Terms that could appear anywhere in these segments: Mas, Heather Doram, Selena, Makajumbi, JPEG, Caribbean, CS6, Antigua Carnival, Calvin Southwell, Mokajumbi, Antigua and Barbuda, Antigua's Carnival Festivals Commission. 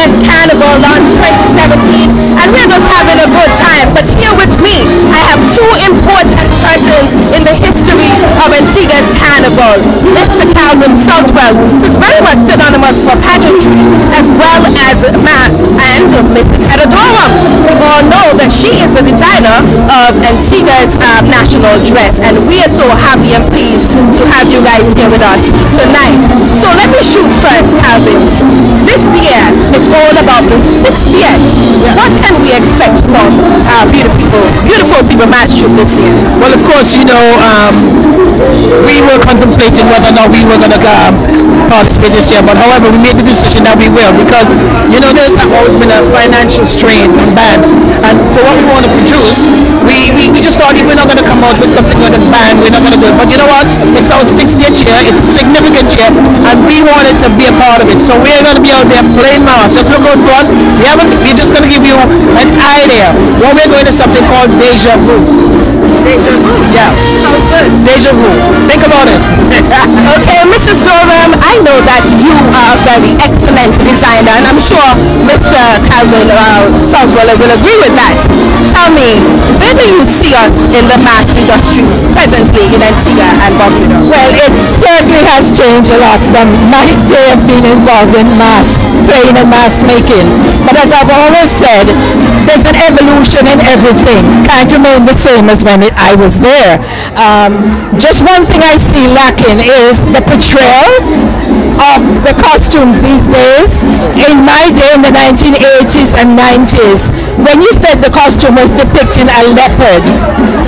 Women's Carnival launched 2017, and we're just having a good time. But here with me, I have two important persons in the history of Antigua's Carnival. Mr. Calvin Southwell, who's very much synonymous for pageantry, as well as mass, and Mrs. Heather Doram. We all know that she is the designer of Antigua's national dress, and we are so happy and pleased to have you guys here with us tonight. So let me shoot first, Calvin. This year is all about the 60th. What can we expect from beautiful people match troupe this year? Well, of course, you know, we were contemplating whether or not we were going to participate this year, but however, we made the decision that we will, because, you know, there's always been a financial strain on bands, and for what we want to produce, we just thought if we're not going to come out with something like a band, we're not going to do it. But you know what? It's our 60th year, it's a significant year, and we wanted to be a part of it, so we're going to be out there playing mass. Just look out for us. We're just going to give you an idea. Well, we're going to something called Deja Vu. Deja Vu? Yeah. Sounds good. Deja Vu. Think about it. Okay, Mrs. Doram, I know that you are a very excellent designer, and I'm sure Mr. Calvin Southwell will agree with that. Tell me, where do you see us in the mass industry presently in Antigua and Barbuda? Well, it certainly has changed a lot from my day of being involved in mass playing and mass making. But as I've always said, there's an evolution in everything. Can't remain the same as when I was there. Just one thing I see lacking is the portrayal of the costumes these days. In my day, in the 1980s and 90s, when you said the costume was depicting a leopard,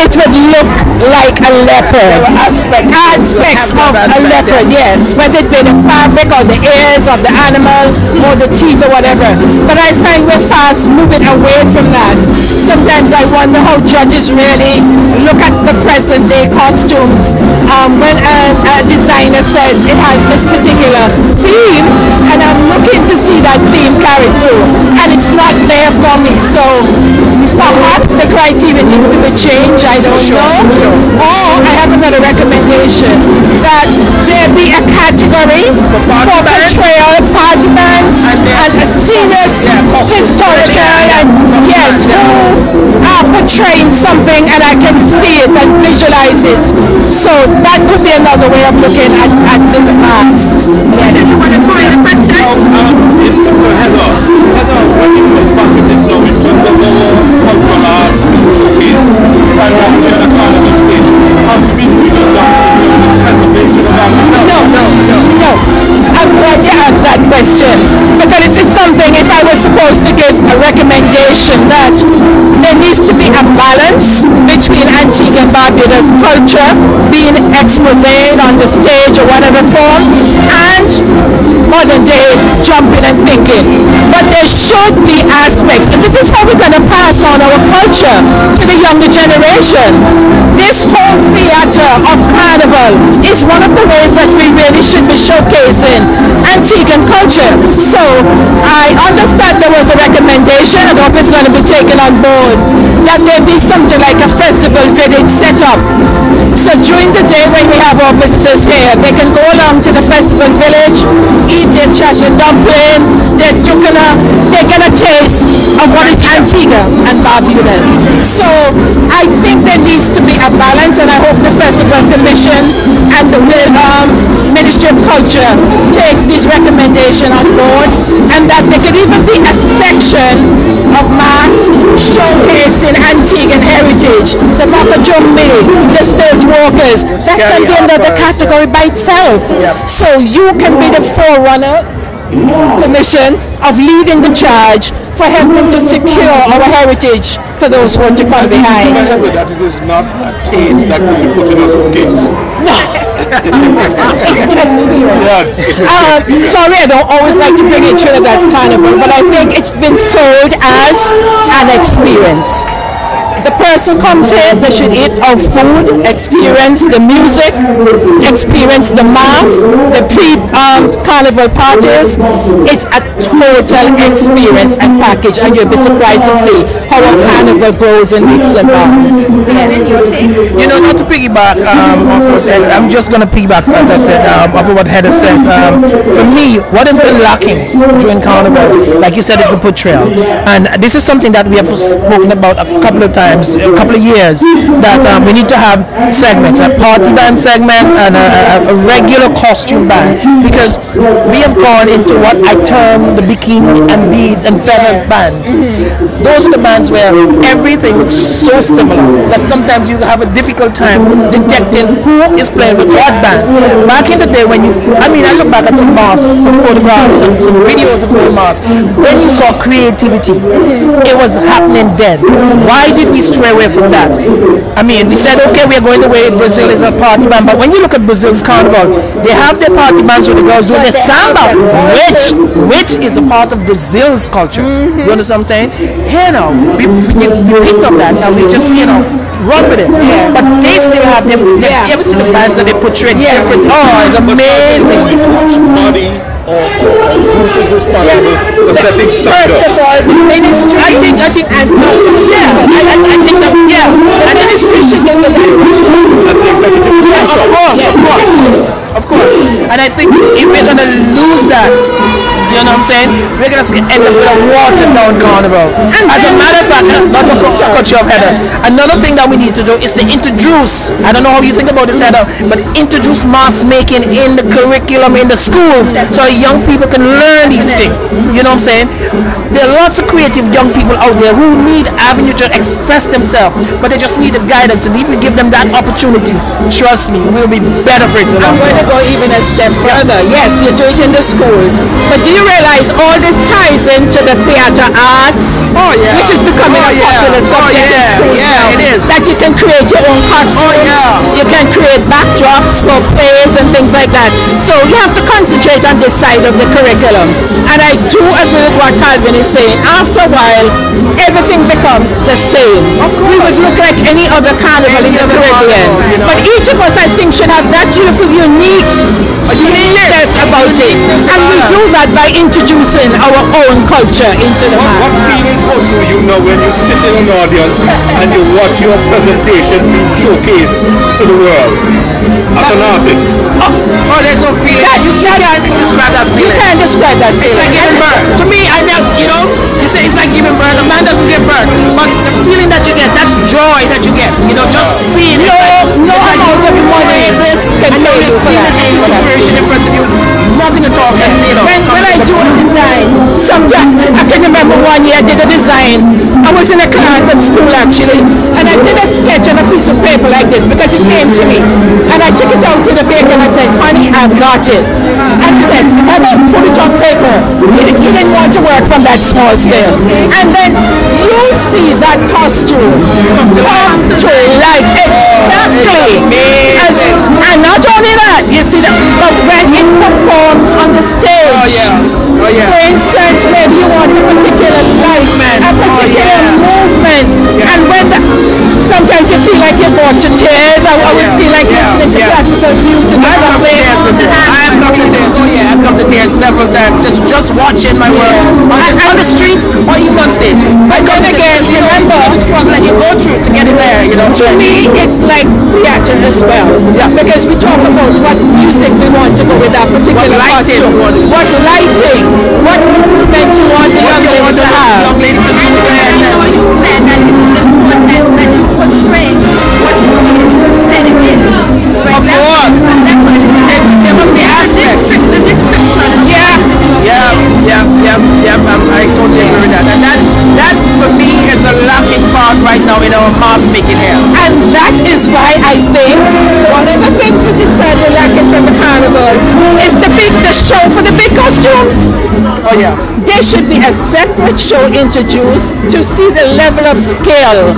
it would look like a leopard. There were aspects of a leopard, yes. Whether it be the fabric or the ears of the animal or the teeth or whatever. But I find we're fast moving away from that. Sometimes I wonder how judges really look at the present day costumes. When a designer says it has this particular theme, and I'm looking to see that theme carried through, and it's not there for me. So perhaps the criteria needs to be changed, I don't know. Or I have another recommendation, that there be a category for portrayal, party bands, and seniors, historical, and yes, who are portraying something and I can see it and visualize it. So that could be another way of looking at this mass. Yes. To give a recommendation that there needs to be a balance between Antigua and Barbuda's culture being exposed on the stage or whatever form, and modern day jumping and thinking. But there should be aspects, and this is how we're going to pass on our culture to the younger generation. This whole theater of carnival is one of the ways that we really should be showcasing Antiguan culture. So I understand there was a recommendation, and I hope it's going to be taken on board, that there be something like a festival village set up. So during the day when we have our visitors here, they can go along to the festival village, eat their chashu dumpling, their tukana, they get a taste of what is Antigua and Barbuda. So I think there needs to be a balance, and I hope the Festival Commission and the Ministry of Culture takes this recommendation on board, and that there could even be a section of mass showcasing Antiguan heritage, the Makajumbi, the stage walkers, that can be another category by itself. Yep. So you can be the forerunner, Commission, of leading the charge for helping to secure our heritage for those who are to come behind. Remember that it is not a taste that will be put in a suitcase. No. It's an experience. Sorry, I don't always like to bring in Trinidad's Carnival, but I think it's been sold as an experience. the person comes here, they should eat our food, experience the music, experience the mass, the pre-carnival parties. It's a total experience and package, and you'll be surprised to see how our carnival grows in leaps and bounds. You know, not to piggyback I'm just going to piggyback, as I said, off of what Heather says. For me, what has been lacking during carnival, like you said, is the portrayal, and this is something that we have spoken about a couple of times, a couple of years, that we need to have segments, a party band segment and a regular costume band, because we have gone into what I term the bikini and beads and feather bands. Those are the bands where everything looks so similar that sometimes you have a difficult time detecting who is playing with what band. Back in the day, when you, I mean, I look back at some masks, some photographs, some videos of the masks, when you saw creativity, it was happening dead. Why did we stray away from that? I mean, we said, okay, we are going the way Brazil is a party band, but when you look at Brazil's carnival, they have their party bands with the girls doing their samba, which is a part of Brazil's culture. You understand what I'm saying? Here now, we picked up that and we just, you know, run with it. But they still have them. You ever see the bands that they portray different? Oh, it's amazing. Or who is responsible for setting stuff up? First of all, the ministry. I think the ministry should do that. That's the executive director. Yes, of course. And I think if we're gonna lose that, you know what I'm saying, we're gonna end up with a watered down carnival. As a matter of fact, not to cut you off, Heather, another thing that we need to do is to introduce, I don't know how you think about this, Heather, but introduce mask making in the curriculum in the schools, so young people can learn these things. You know what I'm saying? There are lots of creative young people out there who need avenue to express themselves, but they just need the guidance, and if we give them that opportunity, trust me, we'll be better for it. I'm going to go even a step further. Yes, you do it in the schools, but do you realize all this ties into the theater arts, which is becoming a popular subject in schools now, it is. That you can create your own costume, you can create backdrops for plays and things like that. So you have to concentrate on this side of the curriculum, and I do agree with what Calvin is saying. After a while, everything becomes the same. We would look like any other carnival in the Caribbean, but each of us, I think, should have that beautiful uniqueness about it, and we do that by introducing our own culture into the market. What feelings go through you now when you sit in an audience and you watch your presentation showcased to the world as an artist? Oh, there's no feeling. You can't describe that feeling. You can't describe that feeling. It's like giving birth. To me, I mean, you know, you say it's like giving birth. A man doesn't give birth, but the feeling that you get, that joy that you get, you know, just seeing it. No amount of money in this can pay for that. In front of you, nothing at all. When I do a design, sometimes I can remember one year I did a design. I was in a class at school actually, and I did a sketch on a piece of paper like this because it came to me, and I took it out to the baker and I said, "Honey, I've got it." And he said, "Heather, put it on paper." He didn't want to work from that small scale, and then you see that costume come to life exactly. And not only that, you see that, but when it performs on the stage. For instance, maybe you want a particular light, a particular movement, and when sometimes you feel like you're born to tears. I would feel like listening to classical music. I've come to tears several times just watching my work on the streets or even on stage. But then again, remember the struggle that you go through to get it there. You know, to me, it's like theater as well. Because we talk about what music we want to go with that particular costume, what lighting, what movement you want the young lady to have. I know you said that it is important that you portray what you said it is. Of course. There must be aspects. The description. I totally agree with that. And that for me is the lacking part right now in our mask making here. And that is why I think one of the things which is sadly lacking from the carnival is the show for the big costumes? Oh yeah. There should be a separate show introduced to see the level of scale.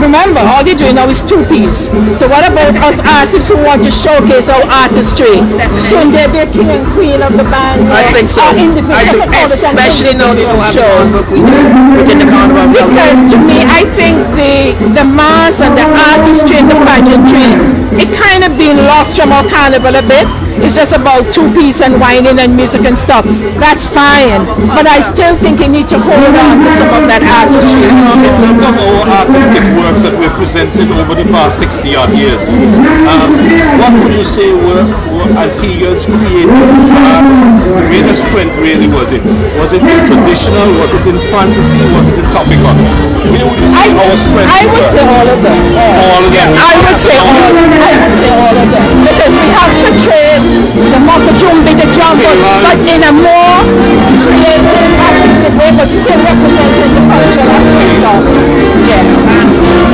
Remember, all they do now is two-piece. So what about us artists who want to showcase our artistry? Shouldn't there be a king and queen of the band? I think so. I think especially now they don't have the carnival queen within the carnival. Because to me, I think the mass and the artistry and the pageantry, it kind of being lost from our carnival a bit. It's just about two-piece and whining and music and stuff. That's fine. But I still think you need to hold on to some of that artistry. In terms of all artistic works that we've presented over the past 60-odd years, what would you say were Antigua's creative arts? Where the strength really was it? Was it in traditional? Was it in fantasy? Was it in topical? Where would you say our strengths were? I would say all of them. All of them? Yeah, I would say all of them. Because we have portrayed the Mokajumbi, the Jumbo, but in a more creative, artistic way, but still representing the culture of Africa. Yeah.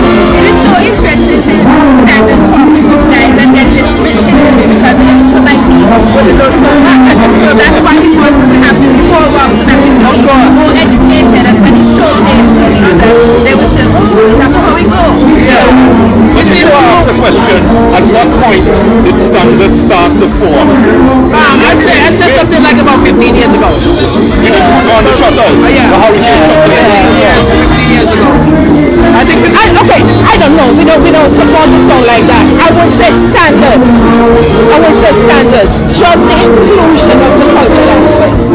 It is so interesting to stand and talk to you guys and get this rich history, because it's so like me wouldn't know so much. So that's why we wanted to have this program, so that we can be more educated, and when it showcased to the others, they would say, oh, that's how we go. Yeah. We see the question, at what point did standards start to form? I'd say something like about 15 years ago. You know, on the shuttles, the hurricane shuttles. Yeah, 15 years ago. I think, okay, I don't know, we don't support a song like that. I would say standards, just the inclusion of the cultural aspects.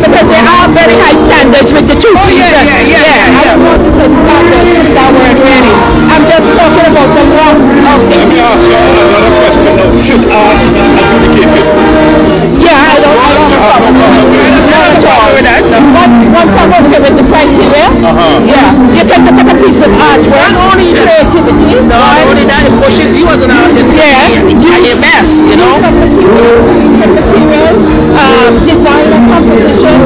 Because there are very high standards with the two pieces. Yeah. I don't want to say standards, since that word really. I'm just talking about the loss of the... Let me ask you another question. Should art be adjudicated? Yeah, Once I'm okay with the criteria, you can look at a piece of artwork, not only creativity. Not only that, it pushes you as an artist. Yeah, your best, you know. Use of material, design and composition.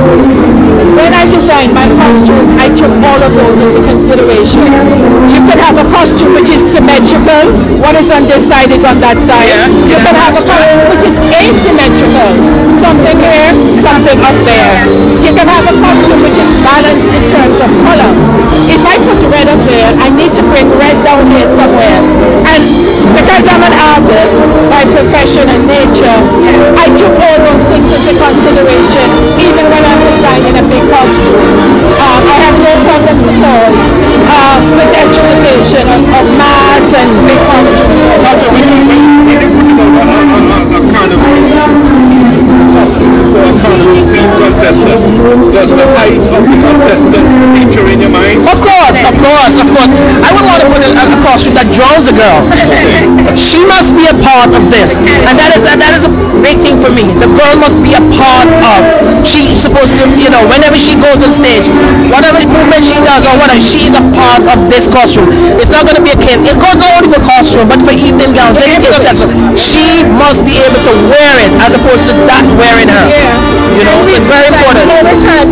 When I designed my costumes, I took all of those into consideration. You could have a costume which is symmetrical. What is on this side is on that side. You can have a costume which is asymmetrical. Something here, something up there. You can have a costume which is balanced in terms of color. If I put red up there, I need to bring red down here somewhere. And because I'm an artist by profession and nature, I took all those things into consideration, even when I'm designing a big costume. I have no problems at all with adjudication of mass and big costumes. Does the height of the contestant feature in your mind? Of course. I would want to put a costume that draws a girl. She must be a part of this, and that is a big thing for me. The girl must be a part of. She's supposed to, you know, whenever she goes on stage, whatever movement she does or whatever, she's a part of this costume. It's not going to be a kid. It goes not only for costume, but for evening gowns, anything of that sort. She must be able to wear it, as opposed to that wearing her. Yeah. You know, it's very important. We always had,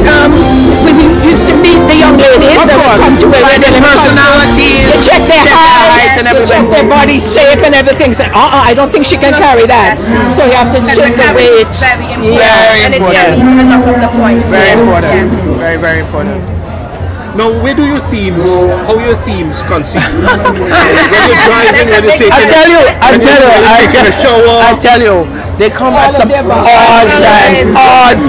when you used to meet the young ladies, they would come to wear their personalities, they check their height and everything, check their body shape and everything. Say, I don't think she can carry that. So you have to shift the weight. Very important. Now, where do your themes? How are your themes conceived? When you're driving, when you're taking. I tell you. They come at some odd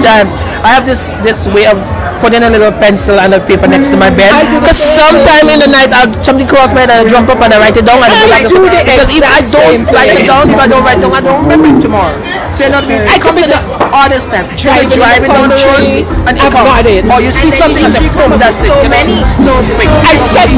times. I have this way of putting a little pencil and a paper next to my bed, because sometime in the night something crosses my head and I jump up and I write it down. Because if I don't write it down, if I don't write it down, I don't remember it tomorrow. So not me. I come to the oddest time. You're driving down the road and I've got it. Or you see something and say, boom, that's it. So quick. I sketch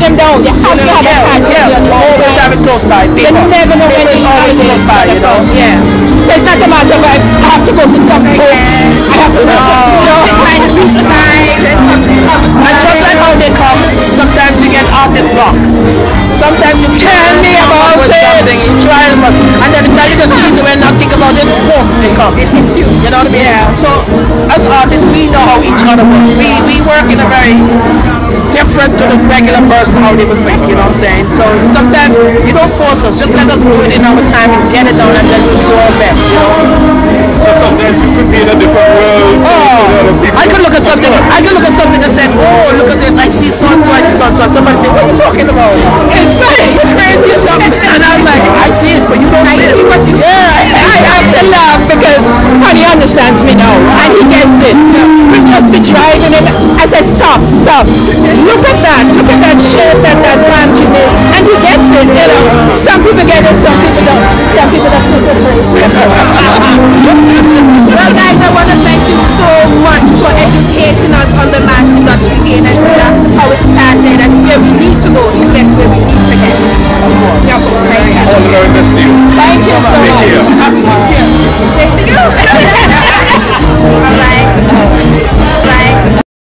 them down. You have to have a pad. Always have it close by. You never know when it's always close by. You know. Yeah. So it's not a matter of I have to go to some books, I have to go to some kind of design and something. And just like how they come, sometimes you get artist block. Sometimes you tell me about something, you try and then the time you just easy when not think about it, boom, it comes. It hits you. You know what I mean? Yeah. So as artists, we know how each other works. We work in a very different different to the regular person, how they would think, you know what I'm saying? So sometimes you don't force us, just let us do it in our time and get it down and then we do our best, you know? So sometimes you could be in a different world. Oh, I could look at something and say, oh, look at this, I see so-and-so, I see so-and-so. And somebody say, what are you talking about? It's funny, you're crazy or something. And I'm like, I see it, but you don't see it. I have to laugh because Tony understands me now and he gets it. We just be driving and as I stop, look at that shape that that branch is, and he gets it, you know. Some people get it, some people don't. Some people are super crazy. Well guys, I want to thank you so much for educating us on the